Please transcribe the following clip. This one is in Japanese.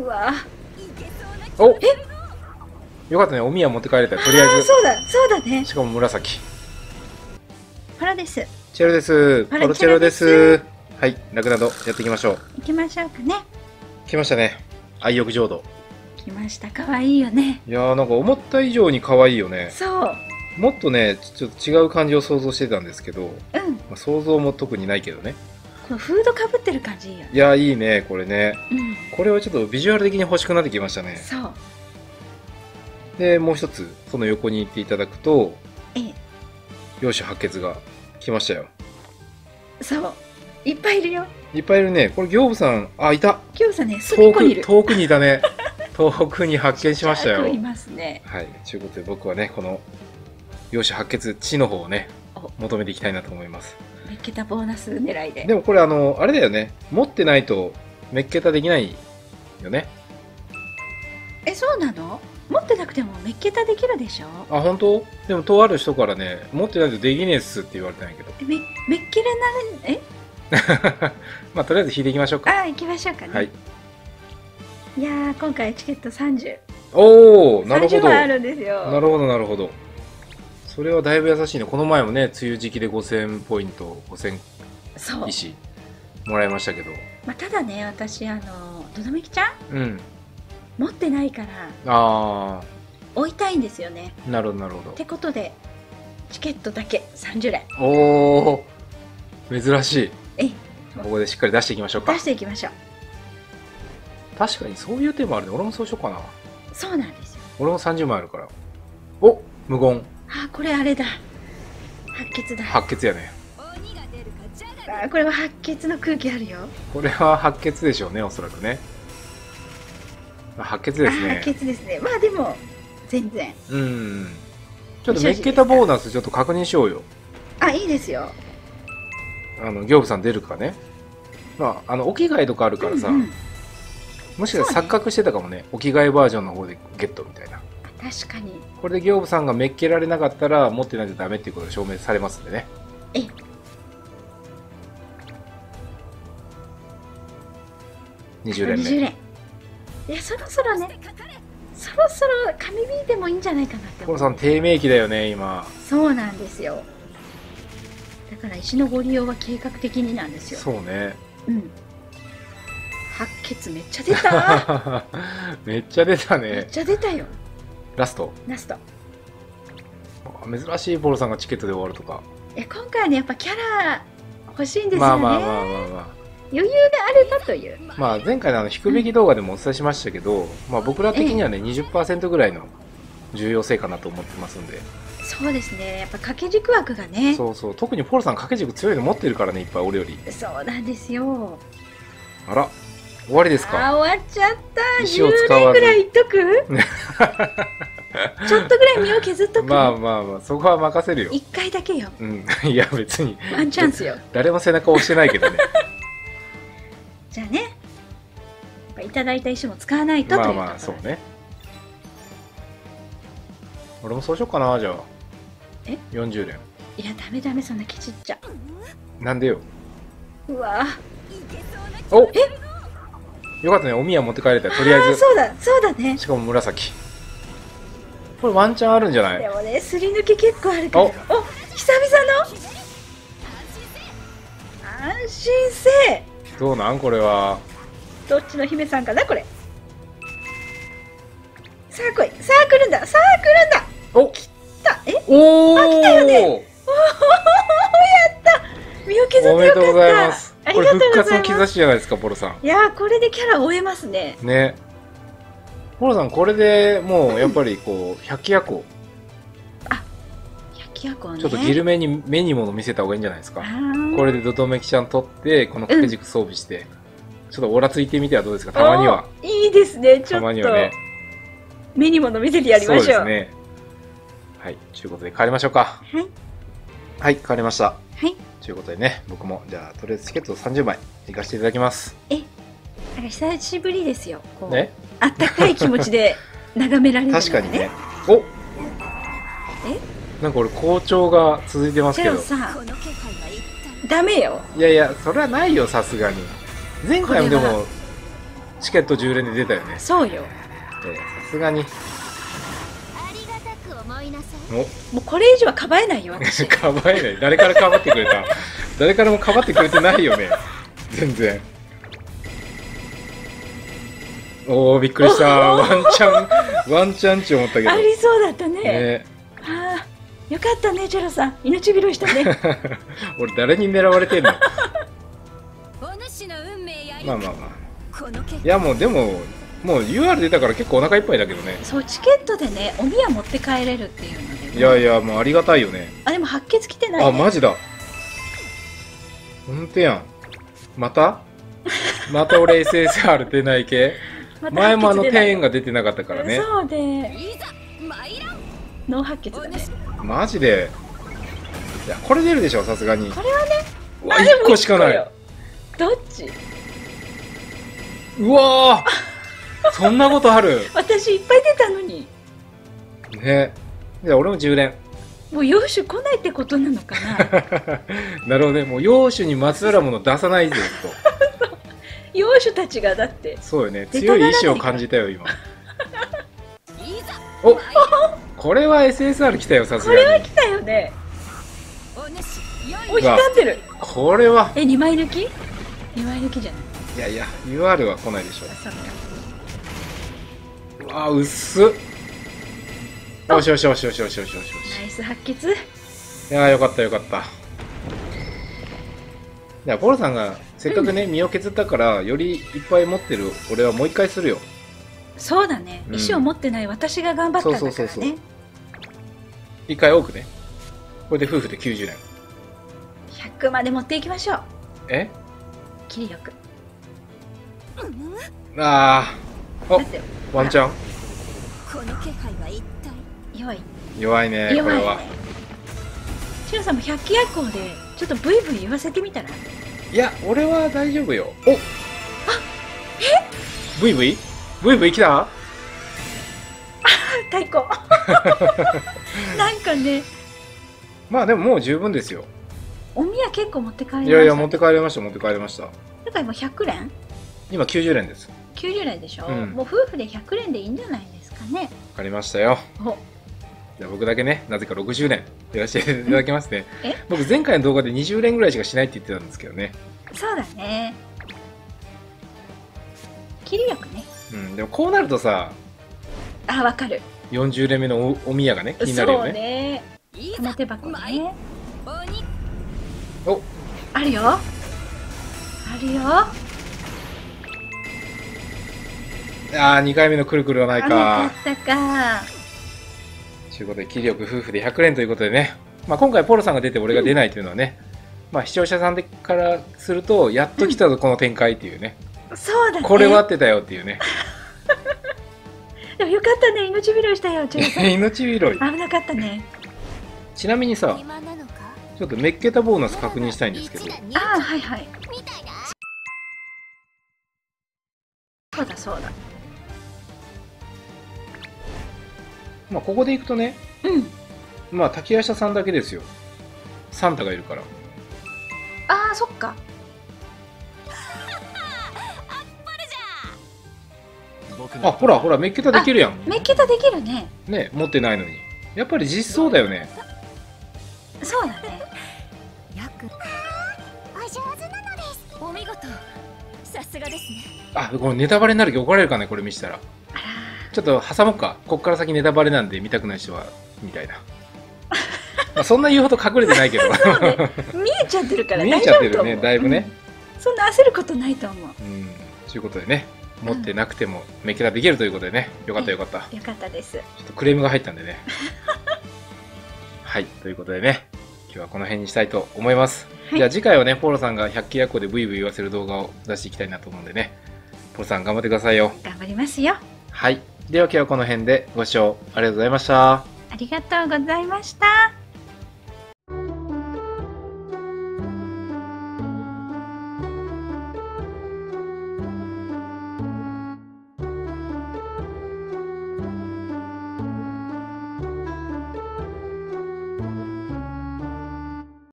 うわー。おっ、よかったね、お宮持って帰れた。とりあえず。そうだ、そうだね。しかも紫。パラです。チェロです。パロチェロです。はい、ラクダドやっていきましょう。行きましょうかね。来ましたね。愛欲浄土。来ました。可愛いよね。いやー、なんか思った以上に可愛いよね。そう。もっとね、ちょっと違う感じを想像してたんですけど、うん、想像も特にないけどね。このフードかぶってる感じいいよね。いやー、いいね、これね。うん、これはちょっとビジュアル的に欲しくなってきましたね。そう。で、もう一つ、その横に行っていただくと、容姿白血が来ましたよ。そう。いっぱいいるよ。いっぱいいるね。これ、行部さん、あ、いた。行部さんね、すぐここにいる。遠くにいたね。遠くに発見しましたよ。いますね。はい。ということで、僕はね、この、容姿白血、地の方をね、求めていきたいなと思います。めっけたボーナス狙いで。でもこれ、あれだよね。持ってないと、めっけたできないよね。え、そうなの？持ってなくてもめっけたできるでしょ。あ、本当？でもとある人からね、持ってないとできねえっすって言われてないけど。めっけれなるまあとりあえず引いていきましょうか。あ、行きましょうかね。はい。いやー、今回チケット30。おお、なるほど。30はあるんですよ。なるほどなるほど。それはだいぶ優しいね。この前もね、梅雨時期で5000ポイント、5000石もらいましたけど。まあただね、私どどめきちゃん。うん。持ってないからあ置いたいんですよね。なるほどなるほど。ってことでチケットだけ30連。おお、珍しい。ここでしっかり出していきましょうか。出していきましょう。確かにそういう手もあるね。俺もそうしようかな。そうなんですよ。俺も30枚あるから。お、無言。あ、これあれだ、白血だ。白血やね。あ、これは白血の空気あるよ。これは白血でしょうね、おそらくね。白血ですね。白血ですね。まあでも全然。うん。ちょっとめっけたボーナスちょっと確認しようよ。あ、いいですよ。行部さん出るかね。まあお着替えとかあるからさ、うんうん、もしかしたら錯覚してたかもね。お着替えバージョンの方でゲットみたいな。確かに。これで行部さんがめっけられなかったら持ってないとダメっていうことが証明されますんでね。ええ。20連目。20連。いや、そろそろね、そろそろ神引いてもいいんじゃないかなって。コロさん低迷期だよね今。そうなんですよ。だから石のご利用は計画的になんですよ。そうね。うん。白血めっちゃ出た。めっちゃ出たね。めっちゃ出たよ。ラストラスト。珍しいボロさんがチケットで終わるとか。いや、今回はねやっぱキャラ欲しいんですよね。まあまあまあまあまあ余裕があるなという。まあ前回の引くべき動画でもお伝えしましたけど、うん、まあ僕ら的にはね、20% ぐらいの重要性かなと思ってますんで。そうですね。やっぱ掛け軸枠がね。そうそう。特にポールさん掛け軸強いの持ってるからね、いっぱい俺より。そうなんですよ。あら、終わりですか。あ、終わっちゃった。10年ぐらいいっとく。ちょっとぐらい身を削っとく。まあまあまあ、そこは任せるよ。1回だけよ。うん。いや別に。ワンチャンスよ。誰も背中押してないけどね。じゃあね、やっぱいただいた石も使わないと。まあまあ、そうね。俺もそうしようかな、じゃあ。え ?40連。いや、ダメダメ、そんなケチっちゃ。なんでよ。うわー。おっ、よかったね、お宮持って帰れたよ、とりあえず。そうだ、そうだね。しかも紫。これワンチャンあるんじゃない？でもね、すり抜け結構あるから。おっ、久々の安心性。どうなんこれは。どっちの姫さんかなこれ。サークル、サークルだ、サークルだ。お、来た。え、おー、あ、来たよね。おお、やった。身を削ってよかった。おめでとうございます。これ復活の兆しじゃないですか、ポロさん。いやー、これでキャラ終えますね。ね。ポロさん、これでもうやっぱりこう百鬼夜行。あ、百鬼夜行ね。ちょっとギルメに目にもの見せた方がいいんじゃないですか。これでドドメキちゃん取ってこの掛け軸装備して、うん、ちょっとオラついてみてはどうですか。たまには。いいですね。ちょっとたまにはね、目にもの見せてやりましょう。そうですね。はい、ということで帰りましょうか。はい、はい、帰りました。はい。ということでね、僕もじゃあとりあえずチケットを30枚いかせていただきます。え、なんか久しぶりですよ。こうね、あったかい気持ちで眺められるのがね。確かにね。お、え、なんか俺好調が続いてますけど。ダメよ。いやいや、それはないよ、さすがに。前回もでもチケット10連で出たよね。そうよ。さすがに。もうこれ以上はかばえないよ私。かばえない。誰からかばってくれた？誰からもかばってくれてないよね。全然。おー、びっくりした。ワンチャンって思ったけどありそうだったね。ああ、よかったね、チェロさん、命拾いしたね。俺誰に狙われてんの。まあまあまあ、いやもうでももう UR 出たから結構お腹いっぱいだけどね。そう、チケットでね、おみや持って帰れるっていうので、ね、いやいやもうありがたいよね。あ、でも白血来てない、ね、あ、マジだ、ほんとやん。また俺 SSR 出ない系。前も天が出てなかったからね。そうで脳白血だね、マジで。いやこれ出るでしょさすがに。これはね、うわ1個しかない。どっち。うわー、そんなことある。私いっぱい出たのにね。じゃあ俺も10連。もう洋酒来ないってことなのかな。なるほどね、もう洋酒にまつわるもの出さないでと。幼主たちがだってそうよね、強い意志を感じたよ今。お、これは SSR 来たよさすがに。これは来たよね。お、光ってる。これはえ、2枚抜き ?2 枚抜きじゃない。いやいや UR は来ないでしょ。うわ、薄っ。よしよしよしよしよしよしよし。ナイス発掘。いや、よかったよかった。いや、ポロさんがせっかくね、身を削ったからよりいっぱい持ってる俺はもう一回するよ。そうだね、石を持ってない私が頑張ったんだからね。そうそうそうそう、一回多くね。これで夫婦で90連、100まで持っていきましょう。え、切りよく。ああ、お、ワンチャン。この気配は一体弱い。弱いね、これは。チロさんも百鬼夜行でちょっとブイブイ言わせてみたら。いや、俺は大丈夫よ。お、あ、え、ブイブイブイブイ来た。あ、太鼓。なんかね、まあでももう十分ですよ。おみや結構持って帰りました。いやいや、持って帰りました持って帰りました。だから今100連、今90連です。90連でしょ、うん、もう夫婦で100連でいいんじゃないですかね。わかりましたよ。お、じゃあ僕だけね、なぜか60連やらせていただきますね。僕前回の動画で20連ぐらいしかしないって言ってたんですけどね。そうだね、切りよくね。うん、でもこうなるとさあ、わかる。40連目のおみやがね、気になるよね。そうね、手箱ね。お、あるよあるよ。あー、2回目のくるくるはないか。あったかということで、気力夫婦で100連ということでね、まあ、今回ポロさんが出て俺が出ないというのはね、まあ視聴者さんからするとやっと来たぞこの展開っていうね、そうだね、これは合ってたよっていうね。でもよかったね、命拾いしたよ。命拾い危なかったね。ちなみにさ、ちょっとめっけたボーナス確認したいんですけど。ああ、はいはい、そうだそうだ。まあここでいくとね、うん、まあ滝夜叉さんだけですよ、サンタがいるから。あー、そっか。あ、ほらほら、メッケタできるやん。メッケタできるね。ね、持ってないのにやっぱり実装だよね。そうだね。お見事、さすがですね。あ、これネタバレになるけど怒られるかね、これ見せたら。ちょっと挟もうか、こっから先ネタバレなんで見たくない人はみたいな。まあそんな言うほど隠れてないけど。そう、ね、見えちゃってるから大丈夫と思う。見えちゃってるね、だいぶね、うん、そんな焦ることないと思う。うん、ということでね、持ってなくてもメキラできるということでね、よかったよかった、よかったです。ちょっとクレームが入ったんでね。はい、ということでね、今日はこの辺にしたいと思います、はい、じゃあ次回はね、ポロさんが百鬼夜行でブイブイ言わせる動画を出していきたいなと思うんでね、ポロさん頑張ってくださいよ。頑張りますよ。はい、では今日はこの辺で、ご視聴ありがとうございました。ありがとうございました。